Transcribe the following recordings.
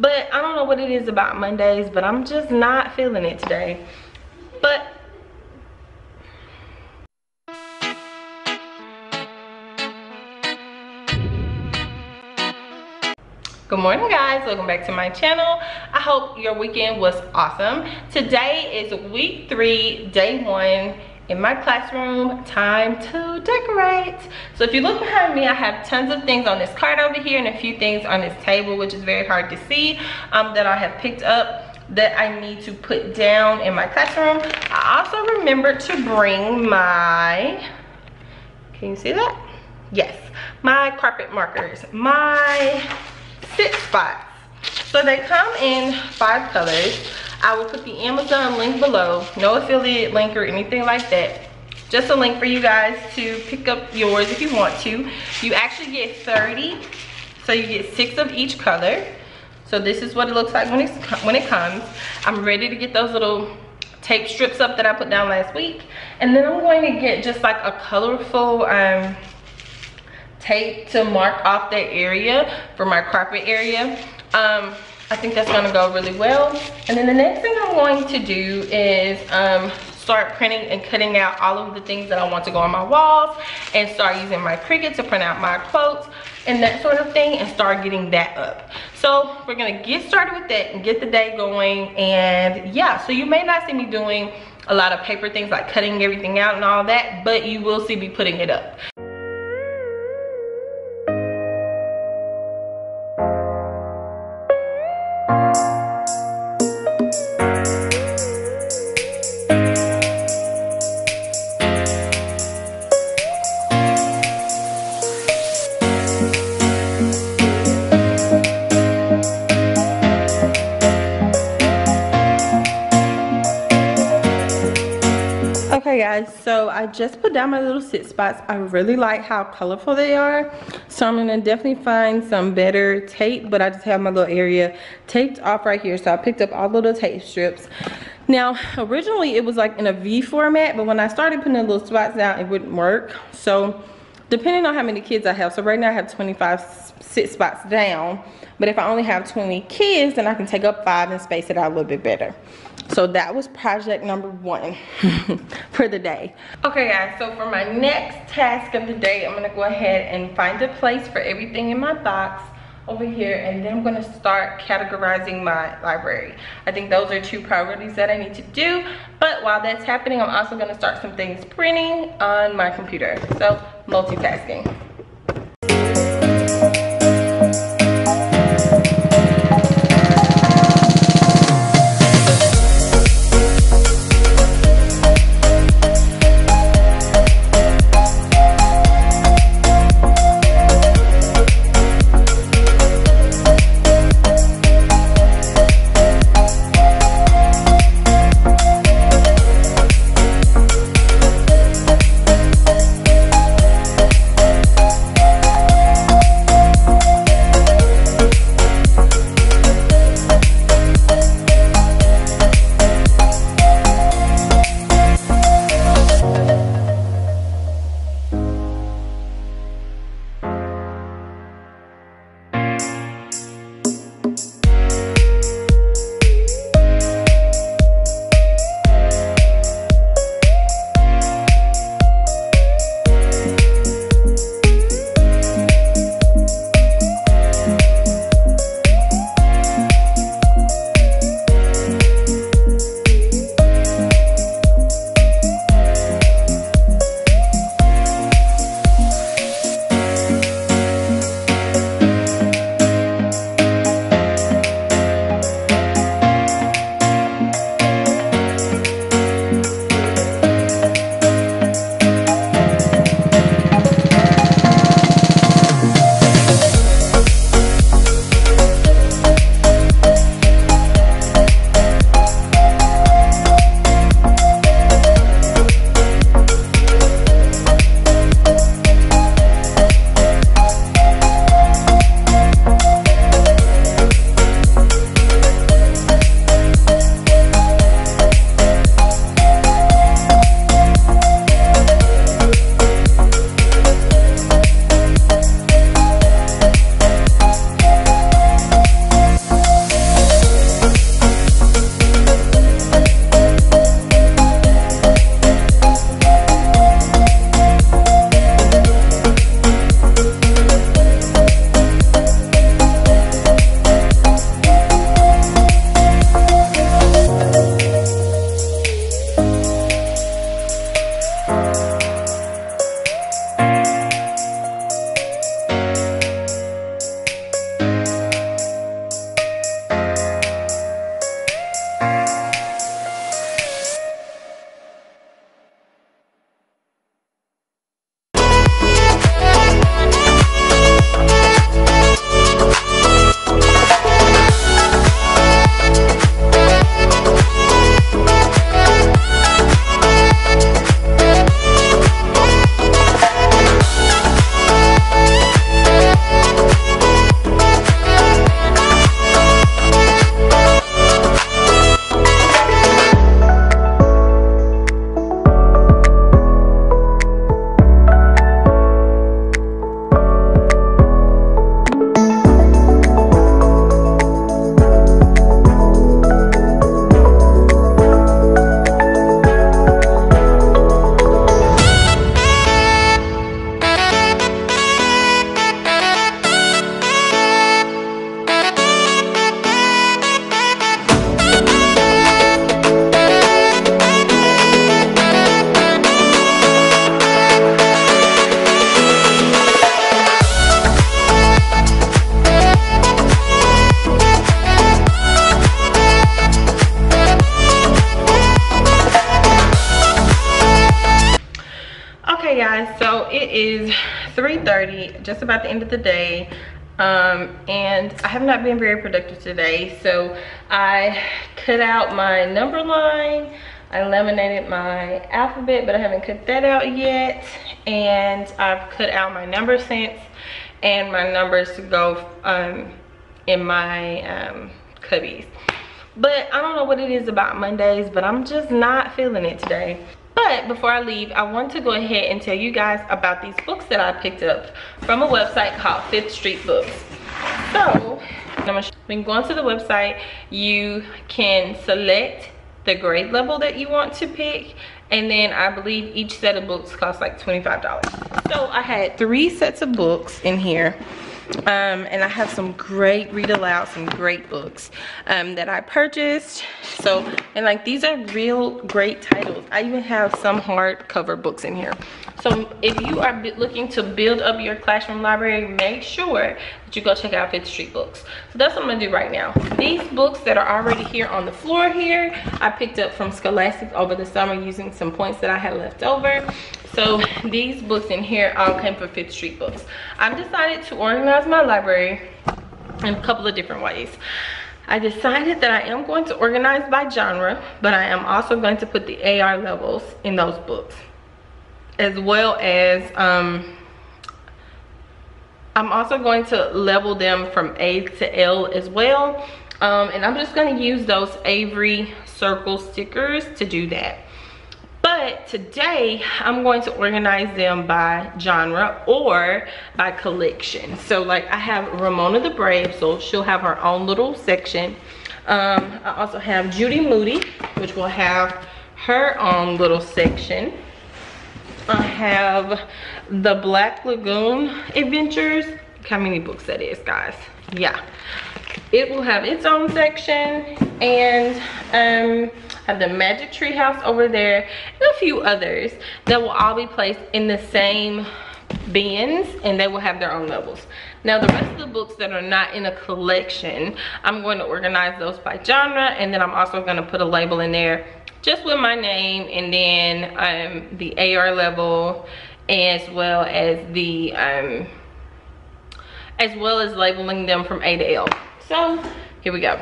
But I don't know what it is about Mondays, but I'm just not feeling it today. But good morning guys, welcome back to my channel. I hope your weekend was awesome. Today is week 3, day 1 in my classroom, time to decorate. So if you look behind me, I have tons of things on this card over here and a few things on this table, which is very hard to see, that I have picked up that I need to put down in my classroom. I also remembered to bring my, can you see that? Yes, my carpet markers, my sit spots. So they come in 5 colors. I will put the Amazon link below, no affiliate link or anything like that, just a link for you guys to pick up yours if you want to. You actually get 30, so you get 6 of each color. So this is what it looks like when it comes. I'm ready to get those little tape strips up that I put down last week, and then I'm going to get just like a colorful tape to mark off that area for my carpet area. I think that's gonna go really well. And then the next thing I'm going to do is start printing and cutting out all of the things that I want to go on my walls, and start using my Cricut to print out my quotes and that sort of thing, and start getting that up. So we're gonna get started with that and get the day going. And yeah, so you may not see me doing a lot of paper things like cutting everything out and all that, but you will see me putting it up. So I just put down my little sit spots. I really like how colorful they are, so I'm gonna definitely find some better tape, but I just have my little area taped off right here, so I picked up all the little tape strips. Now originally it was like in a V format, but when I started putting the little spots down it wouldn't work, so depending on how many kids I have. So right now I have 25 sit spots down, but if I only have 20 kids, then I can take up 5 and space it out a little bit better. So that was project number 1 for the day. Okay guys, so for my next task of the day, I'm gonna go ahead and find a place for everything in my box over here, and then I'm gonna start categorizing my library. I think those are 2 priorities that I need to do, but while that's happening, I'm also gonna start some things printing on my computer. So multitasking. So it is 3:30, just about the end of the day. And I have not been very productive today. So I cut out my number line. I laminated my alphabet, but I haven't cut that out yet. And I've cut out my number sense and my numbers to go in my cubbies. But I don't know what it is about Mondays, but I'm just not feeling it today. But before I leave, I want to go ahead and tell you guys about these books that I picked up from a website called Fifth Street Books. So when you go onto the website, you can select the grade level that you want to pick, and then I believe each set of books costs like $25. So I had 3 sets of books in here, and I have some great read aloud, some great books that I purchased. So, and like these are real great titles. I even have some hardcover books in here. So if you are looking to build up your classroom library, make sure that you go check out Fifth Street Books. So that's what I'm gonna do right now. These books that are already here on the floor here, I picked up from Scholastic over the summer using some points that I had left over. So these books in here all came from Fifth Street Books. I've decided to organize my library in a couple of different ways. I decided that I am going to organize by genre, but I am also going to put the AR levels in those books, as well as I'm also going to level them from A to L as well, and I'm just going to use those Avery circle stickers to do that. But today I'm going to organize them by genre or by collection. So like I have Ramona the Brave, so she'll have her own little section. I also have Judy Moody, which will have her own little section. I have the Black Lagoon Adventures. Look how many books that is, guys. Yeah, it will have its own section. And I have the Magic Tree House over there and a few others that will all be placed in the same bins, and they will have their own levels. Now the rest of the books that are not in a collection, I'm going to organize those by genre, and then I'm also going to put a label in there just with my name, and then the AR level, as well as the as well as labeling them from A to L. So here we go.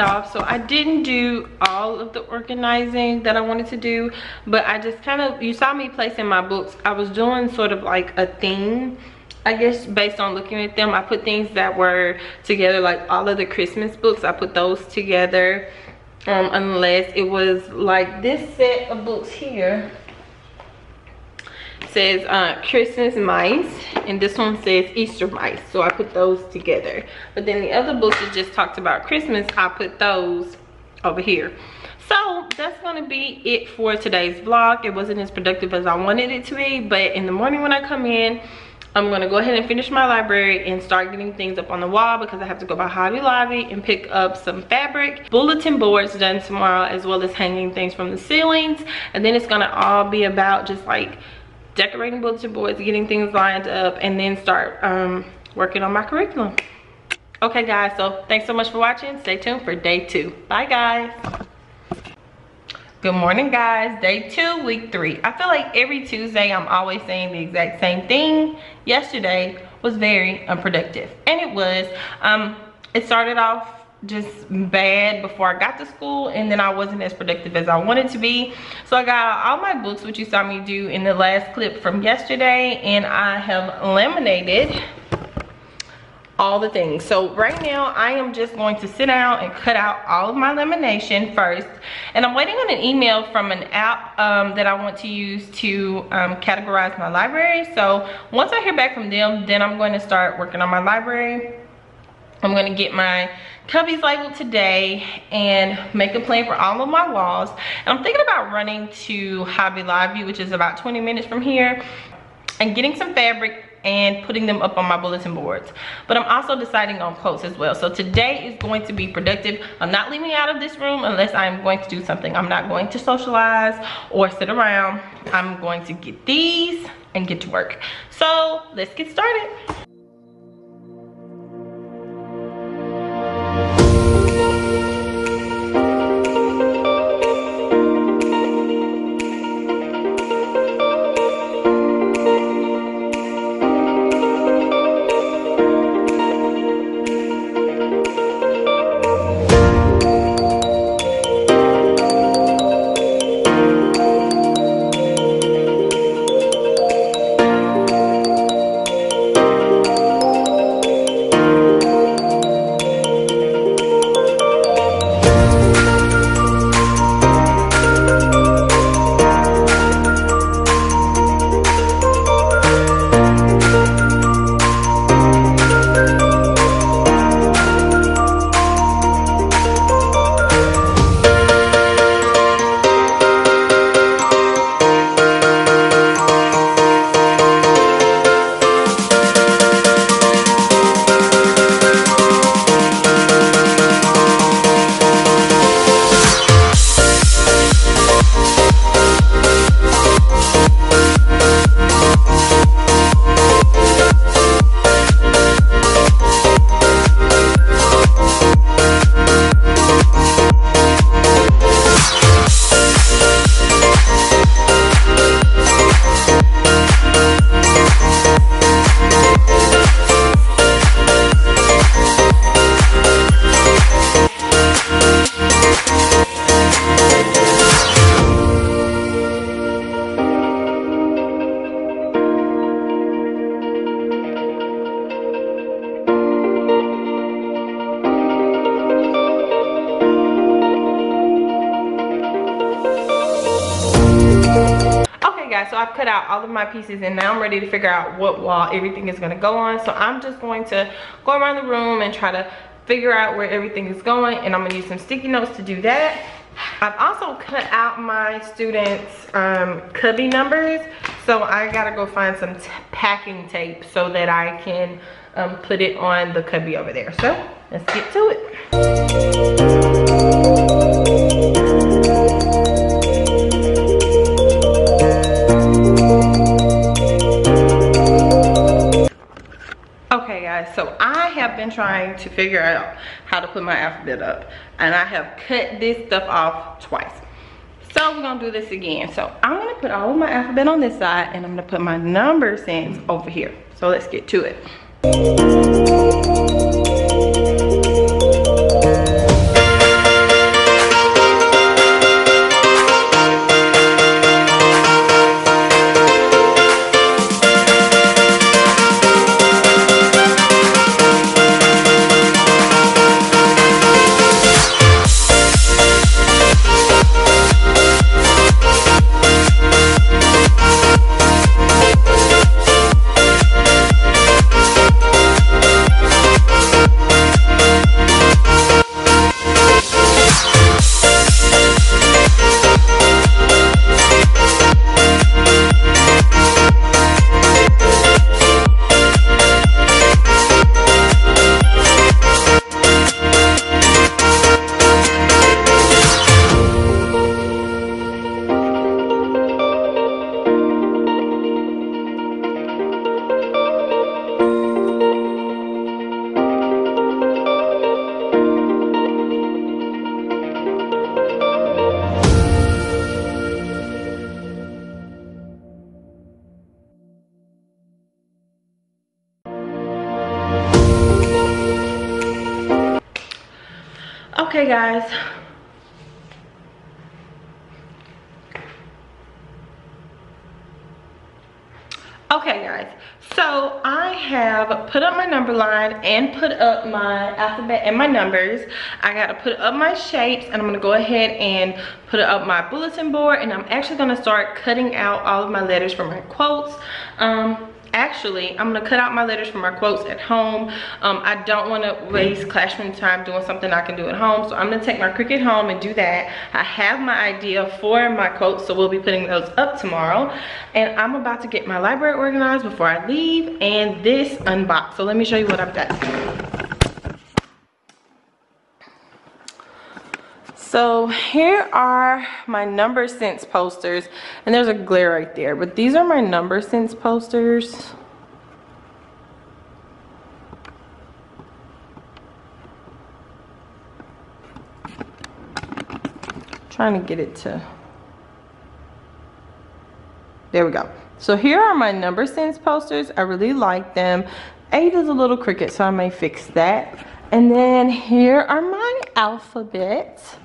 Off, so I didn't do all of the organizing that I wanted to do, but I just kind of, you saw me placing my books. I was doing sort of like a theme, I guess, based on looking at them. I put things that were together, like all of the Christmas books, I put those together, unless it was like this set of books here says Christmas mice, and this one says Easter mice, so I put those together. But then the other books that just talked about Christmas, I put those over here. So that's gonna be it for today's vlog. It wasn't as productive as I wanted it to be, but in the morning when I come in, I'm gonna go ahead and finish my library and start getting things up on the wall, because I have to go by Hobby Lobby and pick up some fabric. Bulletin boards done tomorrow, as well as hanging things from the ceilings. And then it's gonna all be about just like decorating bulletin boards, getting things lined up, and then start working on my curriculum. Okay guys, so thanks so much for watching. Stay tuned for day 2. Bye guys. Good morning guys, day 2, week 3. I feel like every Tuesday I'm always saying the exact same thing. Yesterday was very unproductive, and it was. It started off just bad before I got to school, and then I wasn't as productive as I wanted to be. So I got all my books, which you saw me do in the last clip from yesterday, and I have laminated all the things. So right now I am just going to sit down and cut out all of my lamination first, and I'm waiting on an email from an app that I want to use to categorize my library. So once I hear back from them, then I'm going to start working on my library. I'm gonna get my cubbies labeled today and make a plan for all of my walls. And I'm thinking about running to Hobby Lobby, which is about 20 minutes from here, and getting some fabric and putting them up on my bulletin boards. But I'm also deciding on clothes as well. So today is going to be productive. I'm not leaving out of this room unless I'm going to do something. I'm not going to socialize or sit around. I'm going to get these and get to work. So let's get started. So I've cut out all of my pieces and now I'm ready to figure out what wall everything is going to go on. So I'm just going to go around the room and try to figure out where everything is going, and I'm going to use some sticky notes to do that. I've also cut out my students' cubby numbers, so I gotta go find some packing tape so that I can put it on the cubby over there. So let's get to it. So I have been trying to figure out how to put my alphabet up, and I have cut this stuff off twice. So we're gonna do this again. So I'm gonna put all of my alphabet on this side and I'm gonna put my number sense over here. So let's get to it. Okay guys, so I have put up my number line and put up my alphabet and my numbers. I gotta put up my shapes, and I'm gonna go ahead and put up my bulletin board, and I'm actually gonna start cutting out all of my letters for my quotes. Actually, I'm gonna cut out my letters from my quotes at home. I don't wanna waste classroom time doing something I can do at home, so I'm gonna take my Cricut home and do that. I have my idea for my quotes, so we'll be putting those up tomorrow. And I'm about to get my library organized before I leave and this unboxed. So let me show you what I've got. So here are my number sense posters, and there's a glare right there, but these are my number sense posters. I'm trying to get it to, there we go. So here are my number sense posters. I really like them. 8 is a little Cricut, so I may fix that. And then here are my alphabets.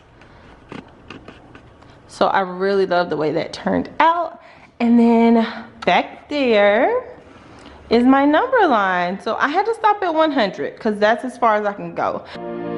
So I really love the way that turned out. And then back there is my number line. So I had to stop at 100 because that's as far as I can go.